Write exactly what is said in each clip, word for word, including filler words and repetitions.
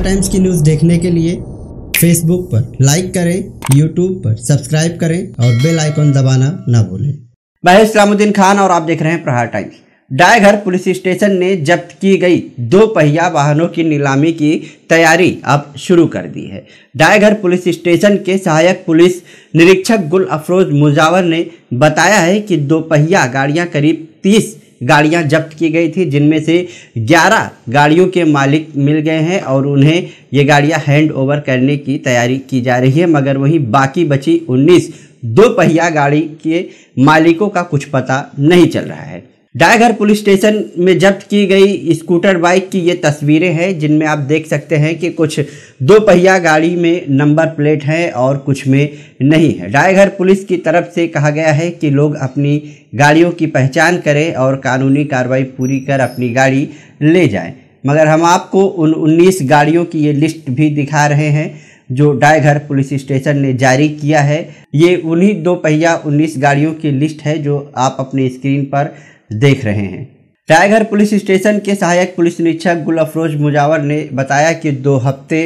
Mumbra times की news देखने के लिए फेसबुक पर लाइक करें, यूट्यूब पर सब्सक्राइब करें और बेल आइकॉन दबाना ना भूलें। मैं इस्लामुद्दीन खान और आप देख रहे हैं प्रहार टाइम्स। डायघर पुलिस स्टेशन ने जब्त की गई दो पहिया वाहनों की नीलामी की तैयारी अब शुरू कर दी है। डायघर पुलिस स्टेशन के सहायक पुलिस निरीक्षक गुल अफरोज मुजावर ने बताया है कि दो पहिया गाड़ियां करीब तीस गाड़ियां जब्त की गई थी, जिनमें से ग्यारह गाड़ियों के मालिक मिल गए हैं और उन्हें ये गाड़ियां हैंड ओवर करने की तैयारी की जा रही है। मगर वहीं बाकी बची उन्नीस दो पहिया गाड़ी के मालिकों का कुछ पता नहीं चल रहा है। डायघर पुलिस स्टेशन में जब्त की गई स्कूटर बाइक की ये तस्वीरें हैं, जिनमें आप देख सकते हैं कि कुछ दो पहिया गाड़ी में नंबर प्लेट है और कुछ में नहीं है। डायघर पुलिस की तरफ से कहा गया है कि लोग अपनी गाड़ियों की पहचान करें और कानूनी कार्रवाई पूरी कर अपनी गाड़ी ले जाएं। मगर हम आपको उन उन्नीस गाड़ियों की ये लिस्ट भी दिखा रहे हैं जो डायघर पुलिस स्टेशन ने जारी किया है। ये उन्हीं दो पहिया उन्नीस गाड़ियों की लिस्ट है जो आप अपने स्क्रीन पर देख रहे हैं। डायघर पुलिस स्टेशन के सहायक पुलिस निरीक्षक गुल अफरोज मुजावर ने बताया कि दो हफ्ते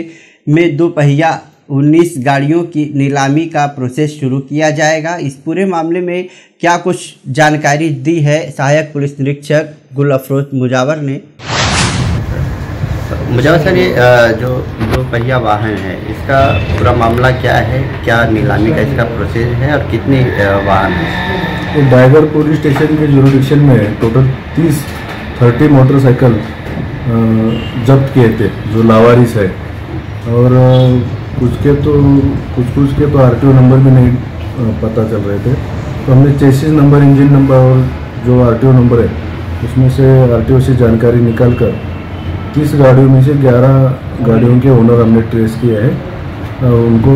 में दो पहिया उन्नीस गाड़ियों की नीलामी का प्रोसेस शुरू किया जाएगा। इस पूरे मामले में क्या कुछ जानकारी दी है सहायक पुलिस निरीक्षक गुल अफरोज मुजावर ने। मुजावर सर, ये जो दो पहिया वाहन है इसका पूरा मामला क्या है, क्या नीलामी का इसका प्रोसेस है और कितने वाहन है? तो डायघर पुलिस स्टेशन के ज्यूरिडिक्शन में टोटल तीस थर्टी मोटरसाइकिल जब्त किए थे जो लावारिस है, और कुछ के तो कुछ कुछ के तो आरटीओ नंबर भी नहीं पता चल रहे थे। तो हमने चेसिस नंबर, इंजन नंबर और जो आरटीओ नंबर है उसमें से आरटीओ से जानकारी निकाल कर तीस गाड़ियों में से ग्यारह गाड़ियों के ओनर हमने ट्रेस किया है और उनको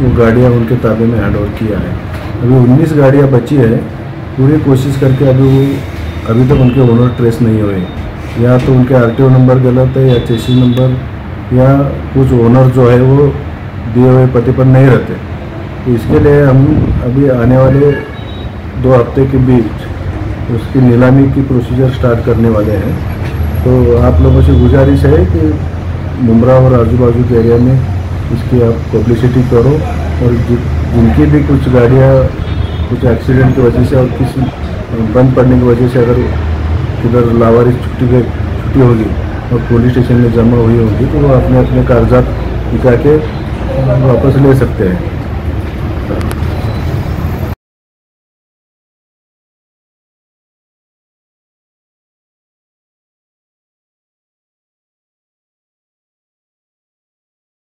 वो गाड़ियाँ उनके ताबे में हैंड ओवर किया है। अभी उन्नीस गाड़ियाँ बची है, पूरी कोशिश करके अभी वो अभी तक उनके ओनर ट्रेस नहीं हुए। या तो उनके आरटीओ नंबर गलत है या चेसी नंबर या कुछ ओनर जो है वो दिए हुए पते पर नहीं रहते। तो इसके लिए हम अभी आने वाले दो हफ्ते के बीच उसकी नीलामी की प्रोसीजर स्टार्ट करने वाले हैं। तो आप लोगों से गुजारिश है कि मुमरा और आजू बाजू के एरिया में इसकी आप पब्लिसिटी करो और जिनकी भी कुछ गाड़ियाँ कुछ एक्सीडेंट की वजह से और किसी बंद पड़ने की वजह से अगर किधर लावारिस छुट्टी पे छुट्टी होगी और पुलिस स्टेशन में जमा हुई होगी तो वो अपने अपने कागजात दिखा के वापस ले सकते हैं।